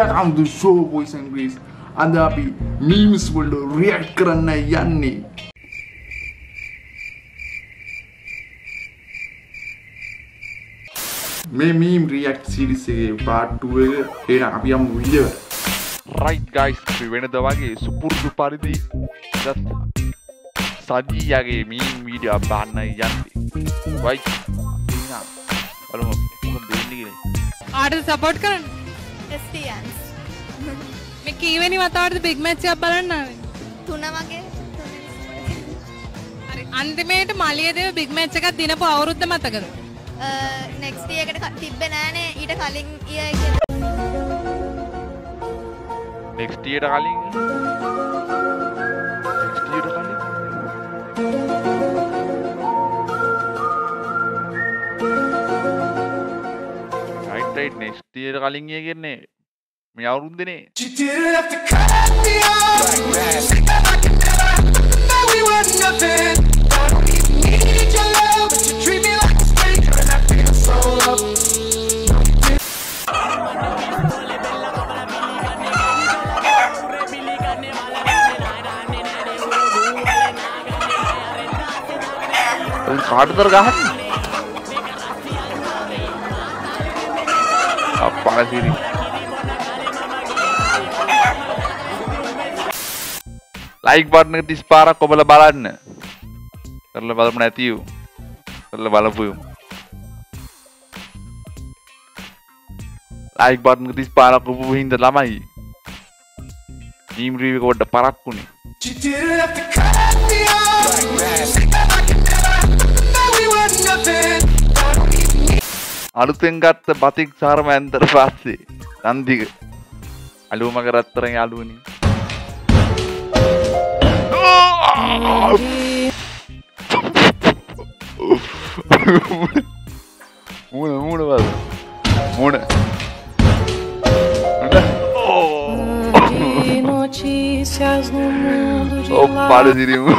react on the show, boys and girls. And there be memes will react karna yanni. May meme react series part 2 abhi am video. Right guys, we davage supur duparidi that sadi yage meme video banna yanni. Right? Hello. Artists support karan. STNs. Me even the big match up balanna. Thuna wage. Are antimate Malayade big match ekak dinapu avurudda matakada. Next year tibbe naane ඊට කලින් year next year right next year කලින් කියන්නේ මේ අවුරුද්දනේ Hard like button at this para cobala balan. Terla Balmatio. Terla Balabu. Like button at this para cobu in the Lamai. Team review over the Paracuni. She didn't have to cut me off. That we were nothing. Alutengat the batik sarma and the fasi. Tandig Alumagaratang Aluni. If you have a lot of people who are living in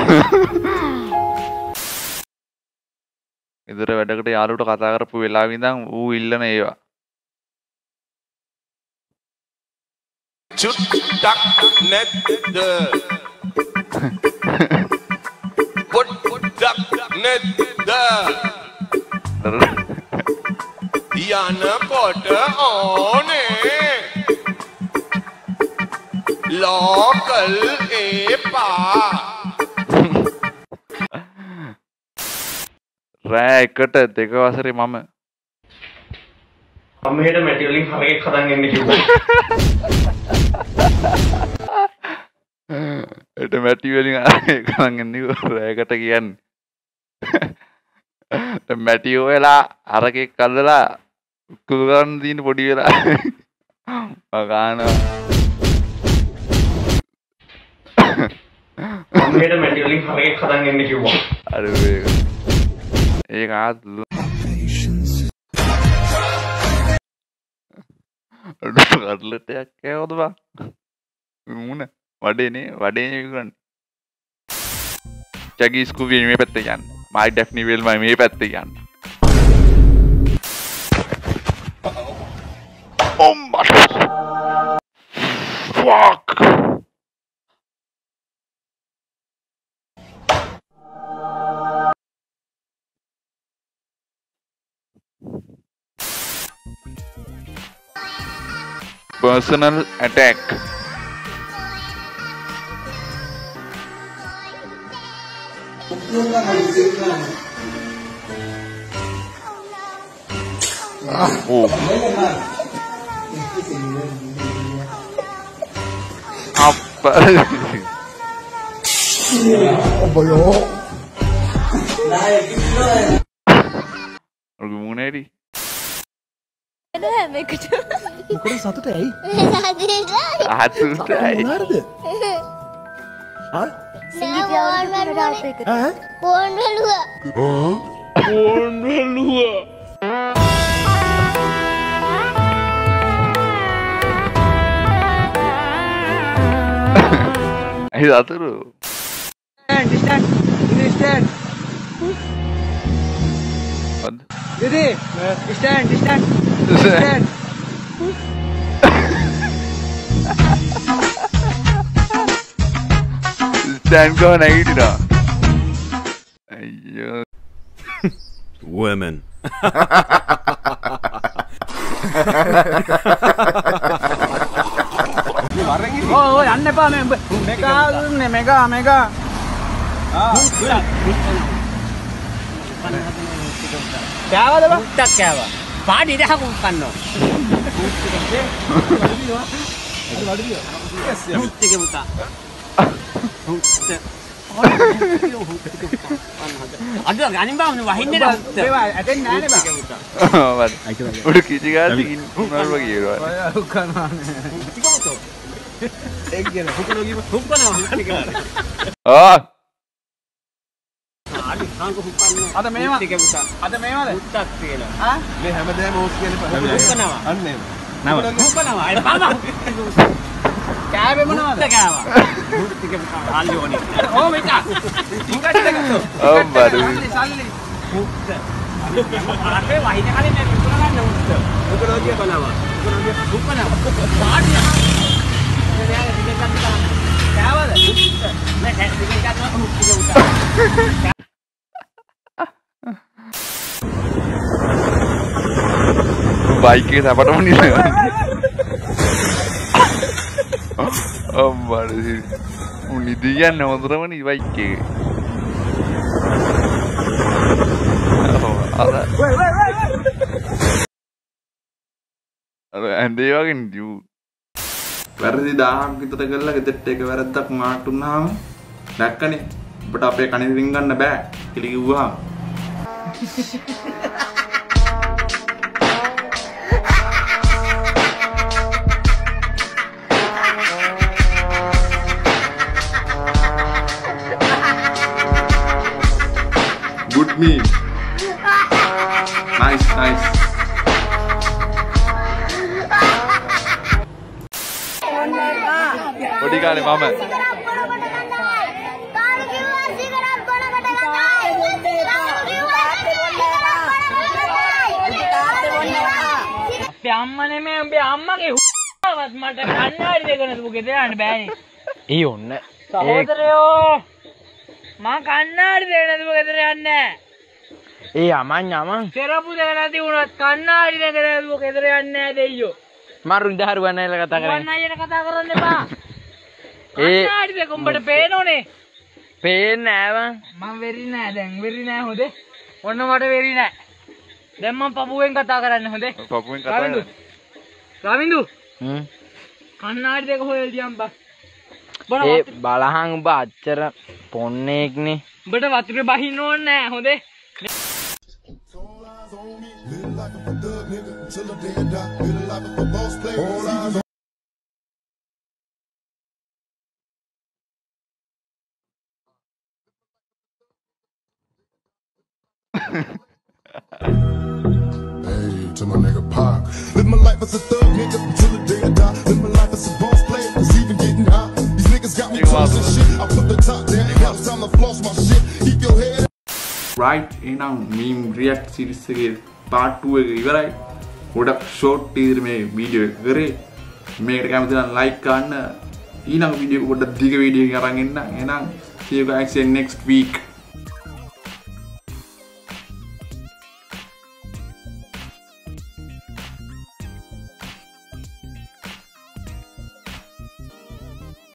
the area, right, cut it. Take a sorry, mama. I'm here to make you link. I'm here to make you link. Patience. Oh my fuck. Personal attack. Oh. Stand. I'm gonna eat it up. Women. Oh, mega. And they are in you. Where is the arm with the girl that take over at the Martunam? That can it, but up a canny ring on the back. Kill you up. Good meal. Nice, nice. What do you got, Mama? Hey, I did come but pain on it. Pain never. Mom very nice, very nice. One of what a very nice. Then Mom Papu and Katakaran. Papu and Katandu. Ravindu. Hm. Canard the whole jumper. But a Balahang Bachera Ponegni. But a Vatribahi no Nahode. Little life of a dub nigga till the day I die. Little life of a boss player. Hey, to my nigga Pac. Live my life as a thug nigga until the day I die. Live my life as a boss player, cause even getting hot. These niggas got me close and shit. I put the top down, half time I floss my shit. Keep your head. Right, and now meme react series again. Part 2 again, right? What up, short teaser me video again. Make it a like and video. What up, digga video again. And see you guys in next week.